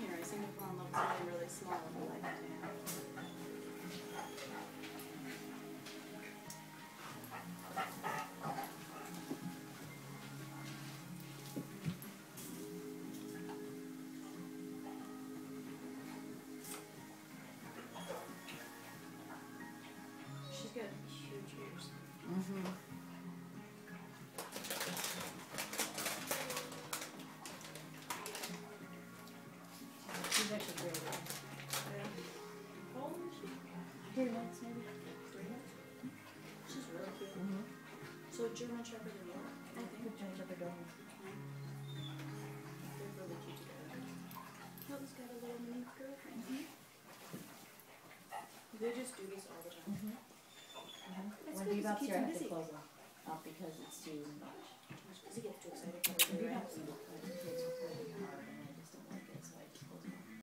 here. I seem to fall in love with something really small in my life now. She's got huge ears. Mm-hmm. So German Shepherd and York? I think German Shepherd and York. They're really cute together. Hilton's got a little mini girlfriend. Mm-hmm. They just do this all the time. Mm-hmm. Mm-hmm. When you have to close them up because it's too much. Because it gets too excited.